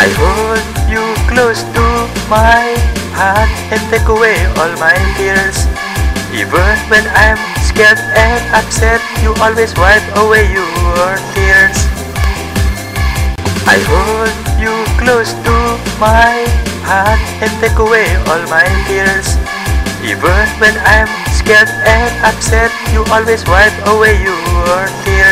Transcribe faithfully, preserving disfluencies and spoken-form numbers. I hold you close to my heart and take away all my tears. Even when I'm scared and upset, you always wipe away your tears. I hold you close to my heart and take away all my tears. Even when I'm scared and upset, you always wipe away your tears.